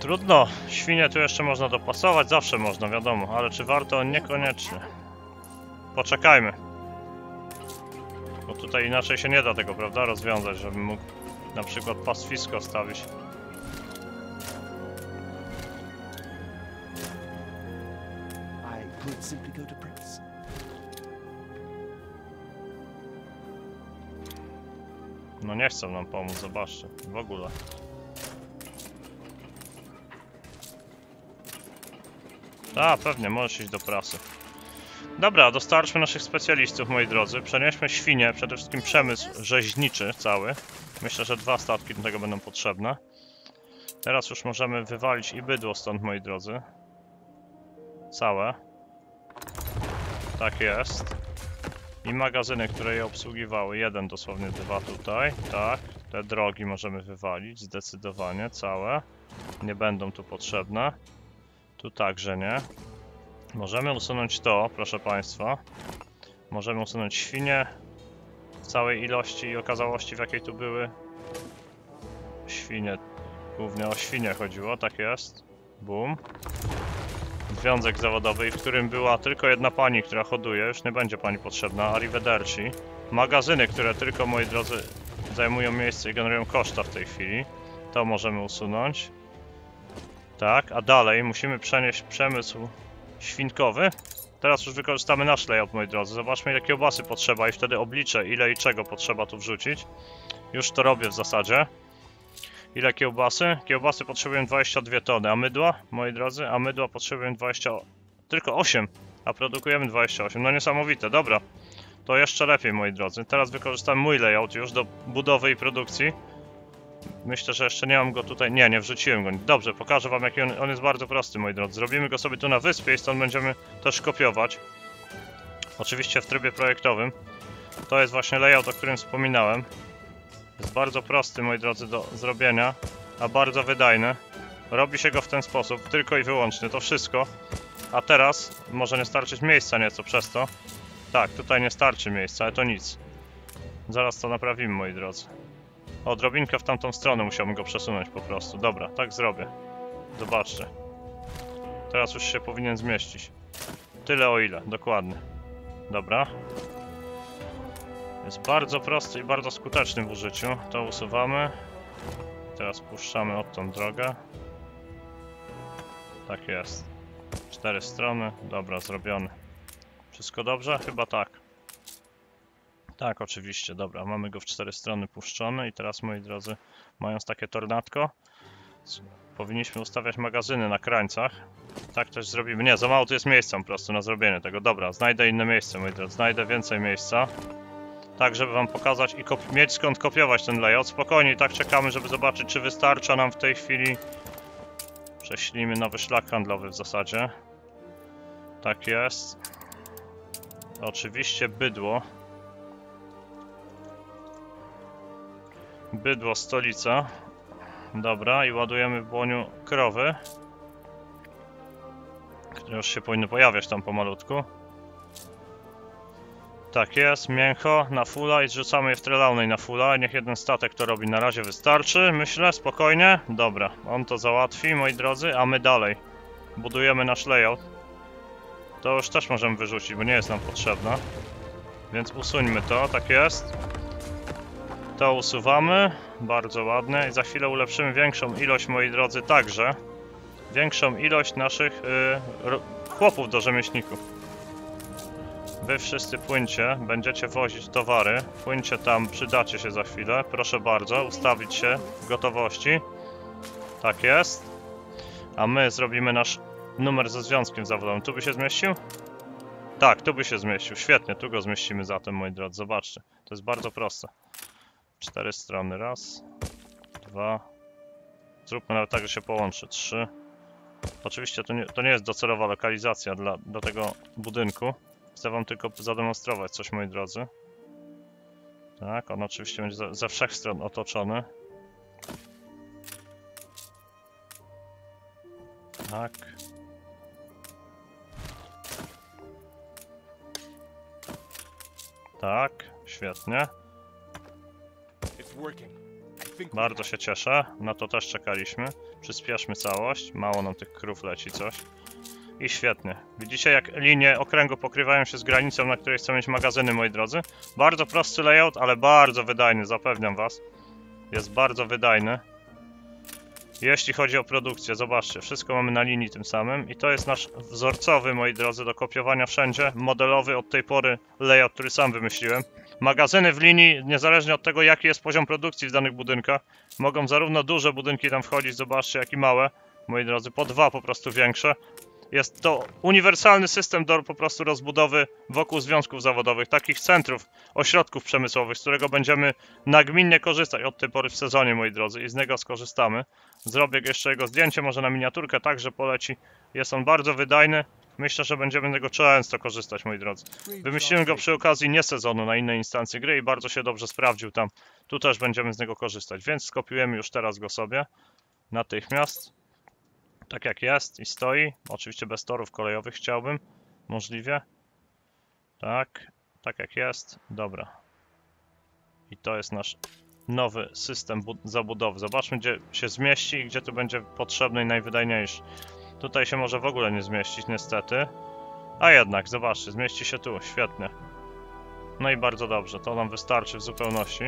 Trudno. Świnie tu jeszcze można dopasować. Zawsze można, wiadomo. Ale czy warto? Niekoniecznie. Poczekajmy. Bo tutaj inaczej się nie da tego, prawda, rozwiązać, żebym mógł na przykład pastwisko stawić. No nie chcą nam pomóc, zobaczcie, w ogóle. A, pewnie, możesz iść do prasy. Dobra, dostarczmy naszych specjalistów, moi drodzy. Przenieśmy świnie, przede wszystkim przemysł rzeźniczy cały. Myślę, że dwa statki do tego będą potrzebne. Teraz już możemy wywalić i bydło stąd, moi drodzy. Całe. Tak jest. I magazyny, które je obsługiwały. Jeden dosłownie, dwa tutaj. Tak. Te drogi możemy wywalić zdecydowanie całe. Nie będą tu potrzebne. Tu także nie. Możemy usunąć to, proszę Państwa. Możemy usunąć świnie w całej ilości i okazałości, w jakiej tu były. Świnie. Głównie o świnie chodziło, tak jest. Boom. Związek zawodowy, w którym była tylko jedna pani, która hoduje. Już nie będzie pani potrzebna. Arrivederci. Magazyny, które tylko, moi drodzy, zajmują miejsce i generują koszta w tej chwili. To możemy usunąć. Tak, a dalej musimy przenieść przemysł świnkowy. Teraz już wykorzystamy nasz layout, moi drodzy. Zobaczmy, ile kiełbasy potrzeba i wtedy obliczę, ile i czego potrzeba tu wrzucić. Już to robię w zasadzie. Ile kiełbasy? Kiełbasy potrzebują dwadzieścia dwie tony, a mydła, moi drodzy, a mydła potrzebują dwadzieścia... tylko osiem, a produkujemy dwadzieścia osiem. No niesamowite, dobra. To jeszcze lepiej, moi drodzy. Teraz wykorzystam mój layout już do budowy i produkcji. Myślę, że jeszcze nie mam go tutaj... Nie, nie wrzuciłem go. Dobrze, pokażę wam, jaki on, on jest bardzo prosty, moi drodzy. Zrobimy go sobie tu na wyspie i stąd będziemy też kopiować. Oczywiście w trybie projektowym. To jest właśnie layout, o którym wspominałem. Jest bardzo prosty, moi drodzy, do zrobienia, a bardzo wydajny. Robi się go w ten sposób, tylko i wyłącznie, to wszystko. A teraz może nie starczyć miejsca nieco przez to. Tak, tutaj nie starczy miejsca, ale to nic. Zaraz to naprawimy, moi drodzy. O, drobinkę w tamtą stronę musiałbym go przesunąć po prostu. Dobra, tak zrobię. Zobaczcie. Teraz już się powinien zmieścić. Tyle o ile, dokładnie. Dobra. Jest bardzo prosty i bardzo skuteczny w użyciu. To usuwamy. Teraz puszczamy od tą drogę. Tak jest. Cztery strony. Dobra, zrobione. Wszystko dobrze? Chyba tak. Tak, oczywiście. Dobra, mamy go w cztery strony puszczony i teraz, moi drodzy, mając takie tornadko, powinniśmy ustawiać magazyny na krańcach. Tak też zrobimy. Nie, za mało tu jest miejsca po prostu na zrobienie tego. Dobra, znajdę inne miejsce, moi drodzy. Znajdę więcej miejsca. Tak, żeby wam pokazać i mieć skąd kopiować ten layout. Spokojnie i tak czekamy, żeby zobaczyć, czy wystarcza nam w tej chwili. Prześlijmy nowy szlak handlowy w zasadzie. Tak jest. Oczywiście bydło. Bydło, stolica. Dobra, i ładujemy w błoniu krowy. Które już się powinny pojawiać tam pomalutku. Tak jest, mięcho na fulla i zrzucamy je w trelawnę i na fulla. Niech jeden statek to robi, na razie wystarczy, myślę, spokojnie. Dobra, on to załatwi, moi drodzy, a my dalej budujemy nasz layout. To już też możemy wyrzucić, bo nie jest nam potrzebna. Więc usuńmy to, tak jest. To usuwamy, bardzo ładne i za chwilę ulepszymy większą ilość, moi drodzy, także. Większą ilość naszych yy, chłopów do rzemieślników. Wy wszyscy płyńcie, będziecie wozić towary, płyńcie tam, przydacie się za chwilę, proszę bardzo, ustawić się w gotowości. Tak jest. A my zrobimy nasz numer ze związkiem zawodowym. Tu by się zmieścił? Tak, tu by się zmieścił, świetnie, tu go zmieścimy zatem, moi drodzy, zobaczcie. To jest bardzo proste. Cztery strony, raz, dwa, zróbmy nawet tak, że się połączy, trzy. Oczywiście to nie, to nie jest docelowa lokalizacja dla, dla tego budynku. Chcę wam tylko zademonstrować coś, moi drodzy. Tak, on oczywiście będzie ze, ze wszech stron otoczony. Tak. Tak, świetnie. Bardzo się cieszę, na to też czekaliśmy. Przyspieszmy całość, mało nam tych krów leci coś. I świetnie. Widzicie, jak linie okręgu pokrywają się z granicą, na której chcę mieć magazyny, moi drodzy. Bardzo prosty layout, ale bardzo wydajny, zapewniam was. Jest bardzo wydajny. Jeśli chodzi o produkcję, zobaczcie, wszystko mamy na linii tym samym. I to jest nasz wzorcowy, moi drodzy, do kopiowania wszędzie, modelowy od tej pory layout, który sam wymyśliłem. Magazyny w linii, niezależnie od tego, jaki jest poziom produkcji w danych budynkach, mogą zarówno duże budynki tam wchodzić, zobaczcie, jak i małe, moi drodzy, po dwa po prostu większe. Jest to uniwersalny system do po prostu rozbudowy wokół związków zawodowych, takich centrów, ośrodków przemysłowych, z którego będziemy nagminnie korzystać od tej pory w sezonie, moi drodzy, i z niego skorzystamy. Zrobię jeszcze jego zdjęcie, może na miniaturkę, także poleci. Jest on bardzo wydajny. Myślę, że będziemy z niego często korzystać, moi drodzy. Wymyśliłem go przy okazji nie sezonu na innej instancji gry i bardzo się dobrze sprawdził tam. Tu też będziemy z niego korzystać, więc skopiujemy już teraz go sobie natychmiast. Tak jak jest i stoi, oczywiście bez torów kolejowych chciałbym, możliwie. Tak, tak jak jest, dobra. I to jest nasz nowy system zabudowy. Zobaczmy, gdzie się zmieści i gdzie tu będzie potrzebny i najwydajniejszy. Tutaj się może w ogóle nie zmieścić, niestety. A jednak, zobaczcie, zmieści się tu, świetnie. No i bardzo dobrze, to nam wystarczy w zupełności.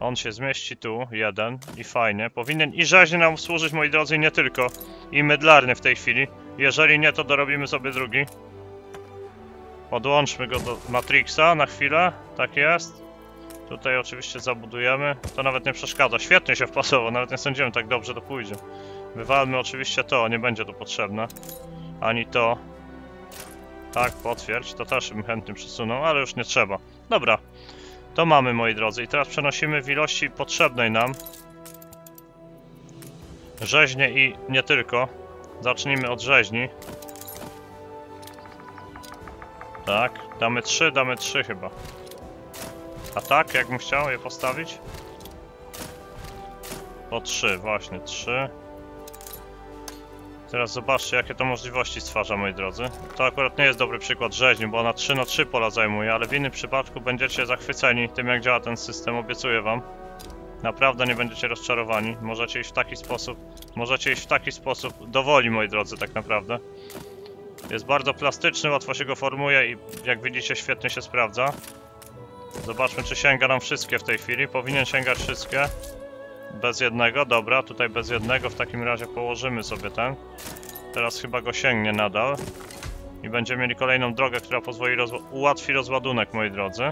On się zmieści tu, jeden, i fajnie. Powinien i rzeźnie nam służyć, moi drodzy, nie tylko. I mydlarny w tej chwili. Jeżeli nie, to dorobimy sobie drugi. Podłączmy go do Matrixa na chwilę. Tak jest. Tutaj oczywiście zabudujemy. To nawet nie przeszkadza. Świetnie się wpasował, nawet nie sądziłem, tak dobrze to pójdzie. Wywalmy oczywiście to, nie będzie to potrzebne. Ani to. Tak, potwierdź. To też bym chętnie przesunął, ale już nie trzeba. Dobra. To mamy, moi drodzy, i teraz przenosimy w ilości potrzebnej nam rzeźnie i nie tylko. Zacznijmy od rzeźni. Tak, damy trzy, damy trzy chyba. A tak, jakbym chciał je postawić? Po trzy, właśnie, trzy. Teraz zobaczcie, jakie to możliwości stwarza, moi drodzy. To akurat nie jest dobry przykład rzeźni, bo ona trzy na trzy pola zajmuje, ale w innym przypadku będziecie zachwyceni tym, jak działa ten system, obiecuję wam. Naprawdę nie będziecie rozczarowani. Możecie iść w taki sposób, możecie iść w taki sposób do woli, moi drodzy, tak naprawdę. Jest bardzo plastyczny, łatwo się go formuje i jak widzicie, świetnie się sprawdza. Zobaczmy, czy sięga nam wszystkie w tej chwili. Powinien sięgać wszystkie. Bez jednego, dobra, tutaj bez jednego w takim razie położymy sobie ten. Teraz chyba go sięgnie nadal. I będziemy mieli kolejną drogę, która pozwoli rozwa ułatwi rozładunek, moi drodzy.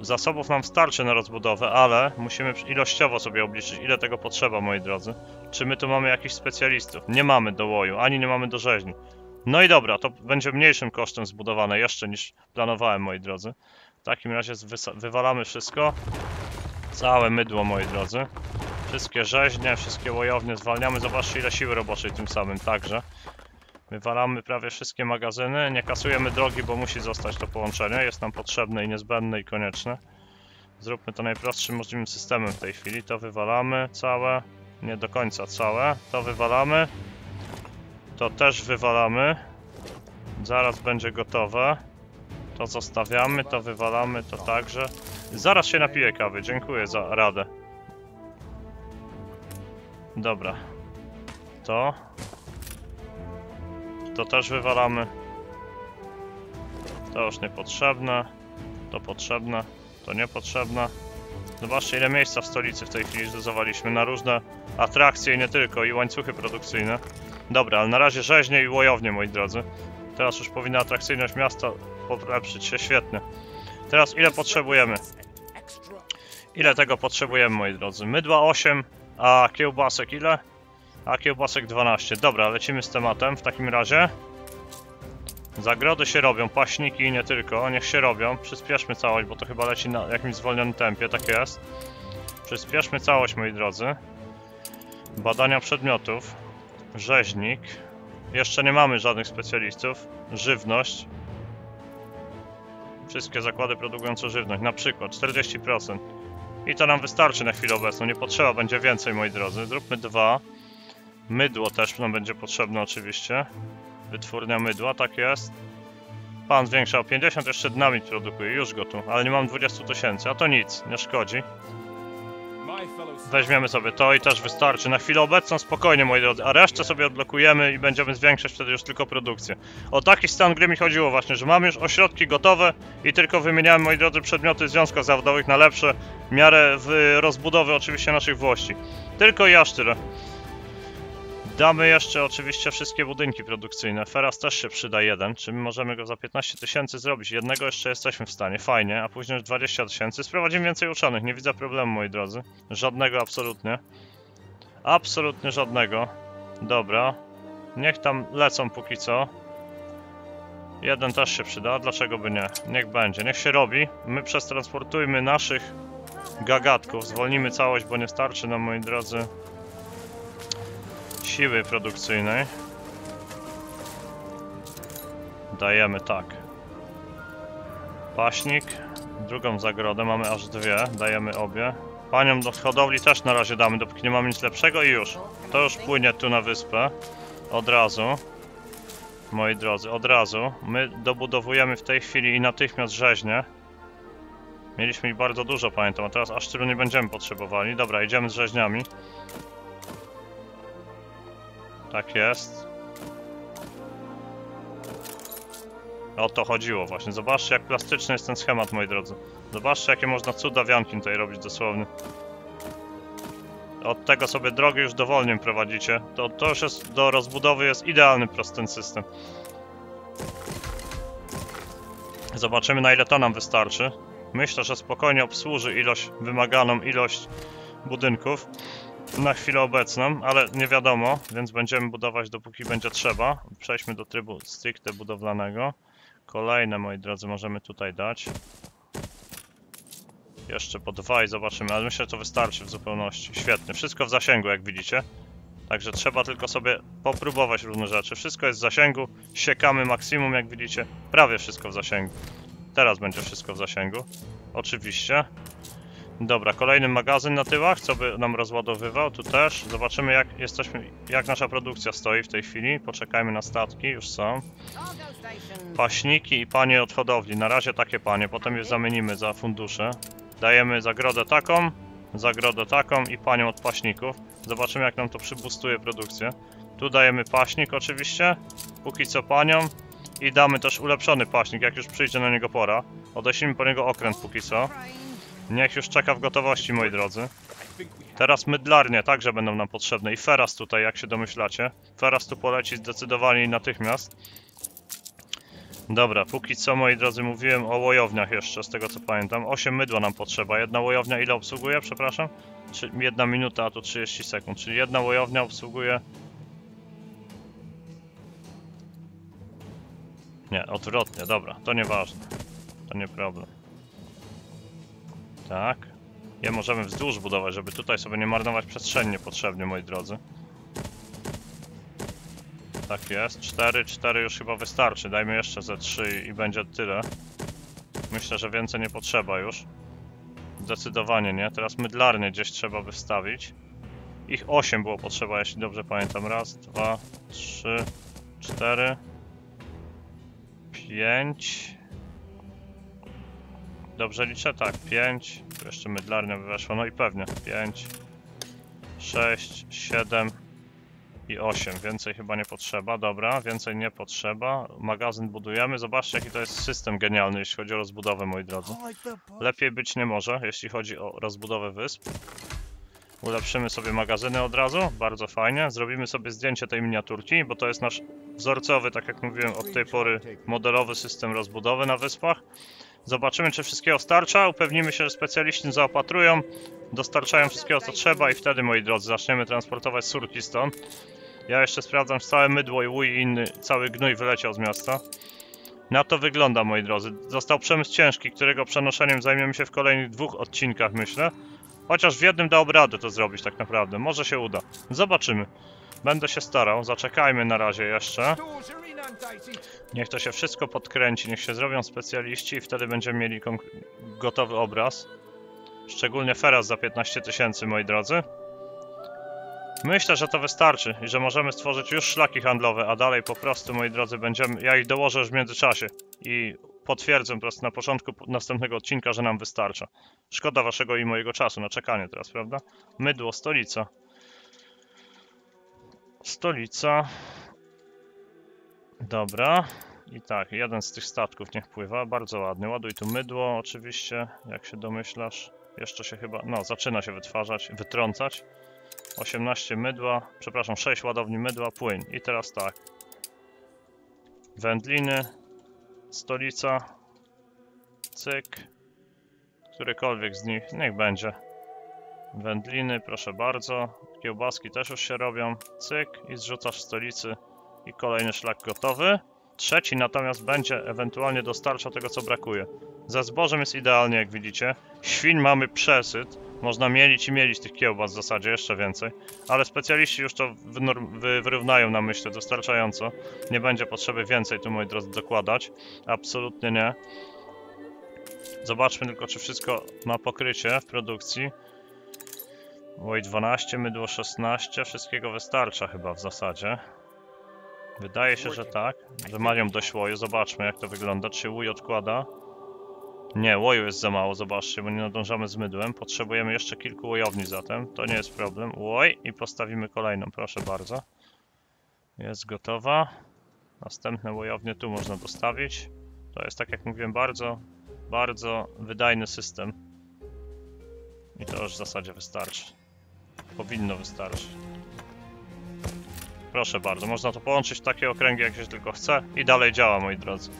Zasobów nam starczy na rozbudowę, ale musimy ilościowo sobie obliczyć, ile tego potrzeba, moi drodzy. Czy my tu mamy jakichś specjalistów? Nie mamy do łoju, ani nie mamy do rzeźni. No i dobra, to będzie mniejszym kosztem zbudowane jeszcze niż planowałem, moi drodzy. W takim razie wywalamy wszystko. Całe mydło, moi drodzy. Wszystkie rzeźnie, wszystkie łojownie zwalniamy. Zobaczcie, ile siły roboczej tym samym także. Wywalamy prawie wszystkie magazyny. Nie kasujemy drogi, bo musi zostać to połączenie. Jest nam potrzebne i niezbędne i konieczne. Zróbmy to najprostszym możliwym systemem w tej chwili. To wywalamy całe. Nie do końca całe. To wywalamy. To też wywalamy. Zaraz będzie gotowe. To zostawiamy, to wywalamy, to także. Zaraz się napiję kawy, dziękuję za radę. Dobra. To. To też wywalamy. To już niepotrzebne. To potrzebne. To niepotrzebne. Zobaczcie, ile miejsca w stolicy w tej chwili zdezowaliśmy na różne atrakcje i nie tylko, i łańcuchy produkcyjne. Dobra, ale na razie rzeźnie i łojownie, moi drodzy. Teraz już powinna atrakcyjność miasta polepszyć się świetnie. Teraz ile potrzebujemy? Ile tego potrzebujemy, moi drodzy? Mydła osiem, a kiełbasek ile? A kiełbasek dwanaście. Dobra, lecimy z tematem w takim razie. Zagrody się robią, paśniki i nie tylko. Niech się robią. Przyspieszmy całość, bo to chyba leci na jakimś zwolnionym tempie, tak jest. Przyspieszmy całość, moi drodzy. Badania przedmiotów. Rzeźnik. Jeszcze nie mamy żadnych specjalistów. Żywność. Wszystkie zakłady produkujące żywność, na przykład czterdzieści procent. I to nam wystarczy na chwilę obecną, nie potrzeba będzie więcej, moi drodzy. Zróbmy dwa. Mydło też nam będzie potrzebne oczywiście. Wytwórnia mydła, tak jest. Pan zwiększa o pięćdziesiąt, jeszcze dynamit produkuje, już go tu, ale nie mam dwudziestu tysięcy, a to nic, nie szkodzi. Weźmiemy sobie to i też wystarczy. Na chwilę obecną spokojnie, moi drodzy, a resztę sobie odblokujemy i będziemy zwiększać wtedy już tylko produkcję. O taki stan gry mi chodziło właśnie, że mamy już ośrodki gotowe i tylko wymieniamy, moi drodzy, przedmioty związków zawodowych na lepsze, w miarę w rozbudowy oczywiście naszych włości. Tylko i aż tyle. Damy jeszcze oczywiście wszystkie budynki produkcyjne. Feras też się przyda jeden. Czy my możemy go za piętnaście tysięcy zrobić? Jednego jeszcze jesteśmy w stanie. Fajnie. A później już dwadzieścia tysięcy. Sprowadzimy więcej uczonych. Nie widzę problemu, moi drodzy. Żadnego absolutnie. Absolutnie żadnego. Dobra. Niech tam lecą póki co. Jeden też się przyda. Dlaczego by nie? Niech będzie. Niech się robi. My przestransportujmy naszych gagatków. Zwolnimy całość, bo nie starczy nam, moi drodzy, siły produkcyjnej. Dajemy tak. Paśnik. Drugą zagrodę. Mamy aż dwie. Dajemy obie. Paniom do hodowli też na razie damy, dopóki nie mamy nic lepszego i już. To już płynie tu na wyspę. Od razu. Moi drodzy, od razu. My dobudowujemy w tej chwili i natychmiast rzeźnię. Mieliśmy ich bardzo dużo, pamiętam, a teraz aż tylu nie będziemy potrzebowali. Dobra, idziemy z rzeźniami. Tak jest. O to chodziło właśnie. Zobaczcie, jak plastyczny jest ten schemat, moi drodzy. Zobaczcie, jakie można cudawianki tutaj robić dosłownie. Od tego sobie drogi już dowolnie prowadzicie. To, to już jest, do rozbudowy jest idealny prosty ten system. Zobaczymy, na ile to nam wystarczy. Myślę, że spokojnie obsłuży ilość, wymaganą ilość budynków na chwilę obecną, ale nie wiadomo, więc będziemy budować, dopóki będzie trzeba. Przejdźmy do trybu stricte budowlanego. Kolejne, moi drodzy, możemy tutaj dać. Jeszcze po dwa i zobaczymy, ale myślę, że to wystarczy w zupełności. Świetnie, wszystko w zasięgu, jak widzicie. Także trzeba tylko sobie popróbować różne rzeczy. Wszystko jest w zasięgu, siekamy maksimum, jak widzicie. Prawie wszystko w zasięgu. Teraz będzie wszystko w zasięgu, oczywiście. Dobra, kolejny magazyn na tyłach, co by nam rozładowywał, tu też. Zobaczymy, jak jesteśmy, jak nasza produkcja stoi w tej chwili. Poczekajmy na statki, już są. Paśniki i panie od hodowli, na razie takie panie, potem je zamienimy za fundusze. Dajemy zagrodę taką, zagrodę taką i panią od paśników. Zobaczymy, jak nam to przybustuje produkcję. Tu dajemy paśnik oczywiście, póki co panią. I damy też ulepszony paśnik, jak już przyjdzie na niego pora. Odeślimy po niego okręt póki co. Niech już czeka w gotowości, moi drodzy. Teraz mydlarnie także będą nam potrzebne i feras tutaj, jak się domyślacie. Feras tu poleci zdecydowanie i natychmiast. Dobra, póki co, moi drodzy, mówiłem o łojowniach jeszcze, z tego co pamiętam. osiem mydła nam potrzeba. Jedna łojownia ile obsługuje? Przepraszam. Jedna minuta, a to trzydzieści sekund. Czyli jedna łojownia obsługuje... Nie, odwrotnie, dobra, to nieważne. To nie problem. Tak. Je możemy wzdłuż budować, żeby tutaj sobie nie marnować przestrzeni niepotrzebnie, moi drodzy. Tak jest. cztery, cztery już chyba wystarczy. Dajmy jeszcze ze trzy i będzie tyle. Myślę, że więcej nie potrzeba już. Zdecydowanie nie. Teraz mydlarnie gdzieś trzeba by wstawić. Ich osiem było potrzeba, jeśli dobrze pamiętam. Raz, dwa, trzy, cztery, pięć... Dobrze liczę? Tak, pięć, tu jeszcze mydlarnia by weszła, no i pewnie pięć, sześć, siedem i osiem, więcej chyba nie potrzeba, dobra, więcej nie potrzeba, magazyn budujemy, zobaczcie, jaki to jest system genialny, jeśli chodzi o rozbudowę, moi drodzy, lepiej być nie może, jeśli chodzi o rozbudowę wysp. Ulepszymy sobie magazyny od razu, bardzo fajnie. Zrobimy sobie zdjęcie tej miniaturki, bo to jest nasz wzorcowy, tak jak mówiłem, od tej pory modelowy system rozbudowy na wyspach. Zobaczymy, czy wszystkiego starcza, upewnimy się, że specjaliści zaopatrują, dostarczają wszystkiego, co trzeba i wtedy, moi drodzy, zaczniemy transportować surki stąd. Ja jeszcze sprawdzam, czy całe mydło i łój i inny, cały gnój wyleciał z miasta. Na to wygląda, moi drodzy. Został przemysł ciężki, którego przenoszeniem zajmiemy się w kolejnych dwóch odcinkach, myślę. Chociaż w jednym dałoby radę to zrobić tak naprawdę, może się uda. Zobaczymy. Będę się starał, zaczekajmy na razie jeszcze. Niech to się wszystko podkręci, niech się zrobią specjaliści i wtedy będziemy mieli gotowy obraz. Szczególnie Feras za piętnaście tysięcy, moi drodzy. Myślę, że to wystarczy i że możemy stworzyć już szlaki handlowe, a dalej po prostu, moi drodzy, będziemy... Ja ich dołożę już w międzyczasie i potwierdzę po prostu na początku następnego odcinka, że nam wystarcza. Szkoda waszego i mojego czasu na czekanie teraz, prawda? Mydło, stolica. Stolica. Dobra. I tak, jeden z tych statków niech pływa. Bardzo ładny. Ładuj tu mydło, oczywiście, jak się domyślasz. Jeszcze się chyba... No, zaczyna się wytwarzać, wytrącać. osiemnaście mydła, przepraszam, sześć ładowni mydła, płyn. I teraz tak. Wędliny, stolica, cyk. Którykolwiek z nich, niech będzie. Wędliny, proszę bardzo. Kiełbaski też już się robią. Cyk i zrzucasz stolicy i kolejny szlak gotowy. Trzeci natomiast będzie ewentualnie dostarczał tego, co brakuje. Ze zbożem jest idealnie, jak widzicie. Świń mamy przesyt. Można mielić i mielić tych kiełbas w zasadzie, jeszcze więcej. Ale specjaliści już to wyrównają na myślę dostarczająco. Nie będzie potrzeby więcej tu, moi drodzy, dokładać. Absolutnie nie. Zobaczmy tylko, czy wszystko ma pokrycie w produkcji. Oj, dwanaście, mydło szesnaście. Wszystkiego wystarcza chyba w zasadzie. Wydaje się, że tak. Że mają dość łoju. Zobaczmy, jak to wygląda. Czy łój odkłada? Nie, łoju jest za mało, zobaczcie, bo nie nadążamy z mydłem. Potrzebujemy jeszcze kilku łojowni zatem. To nie jest problem. Łoj i postawimy kolejną, proszę bardzo. Jest gotowa. Następne łojownie tu można dostawić. To jest, tak jak mówiłem, bardzo, bardzo wydajny system. I to już w zasadzie wystarczy. Powinno wystarczyć. Proszę bardzo, można to połączyć w takie okręgi, jak się tylko chce. I dalej działa, moi drodzy.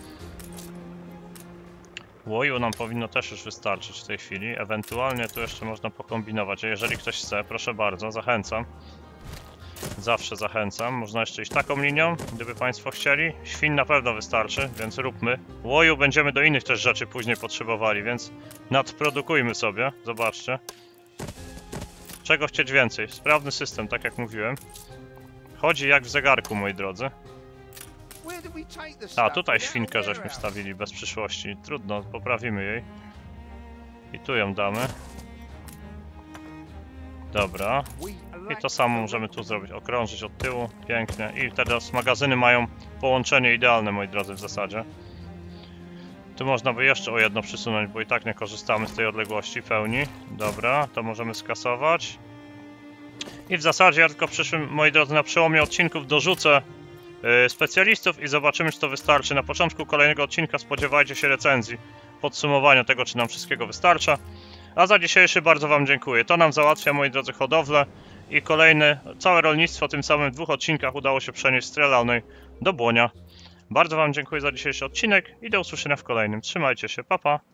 Łoju nam powinno też już wystarczyć w tej chwili. Ewentualnie tu jeszcze można pokombinować. A jeżeli ktoś chce, proszę bardzo, zachęcam. Zawsze zachęcam. Można jeszcze iść taką linią, gdyby państwo chcieli. Świń na pewno wystarczy, więc róbmy. Łoju będziemy do innych też rzeczy później potrzebowali, więc nadprodukujmy sobie. Zobaczcie. Czego chcieć więcej? Sprawny system, tak jak mówiłem. Chodzi jak w zegarku, moi drodzy. A, tutaj świnkę żeśmy wstawili bez przyszłości. Trudno, poprawimy jej. I tu ją damy. Dobra. I to samo możemy tu zrobić. Okrążyć od tyłu. Pięknie. I teraz magazyny mają połączenie idealne, moi drodzy, w zasadzie. Tu można by jeszcze o jedno przysunąć, bo i tak nie korzystamy z tej odległości pełni. Dobra, to możemy skasować. I w zasadzie ja tylko w przyszłym, moi drodzy, na przełomie odcinków dorzucę specjalistów i zobaczymy, czy to wystarczy. Na początku kolejnego odcinka spodziewajcie się recenzji, podsumowania tego, czy nam wszystkiego wystarcza. A za dzisiejszy bardzo wam dziękuję. To nam załatwia, moi drodzy, hodowlę i kolejne, całe rolnictwo, tym samym w dwóch odcinkach udało się przenieść z Trelawnej do Błonia. Bardzo wam dziękuję za dzisiejszy odcinek i do usłyszenia w kolejnym. Trzymajcie się, pa pa!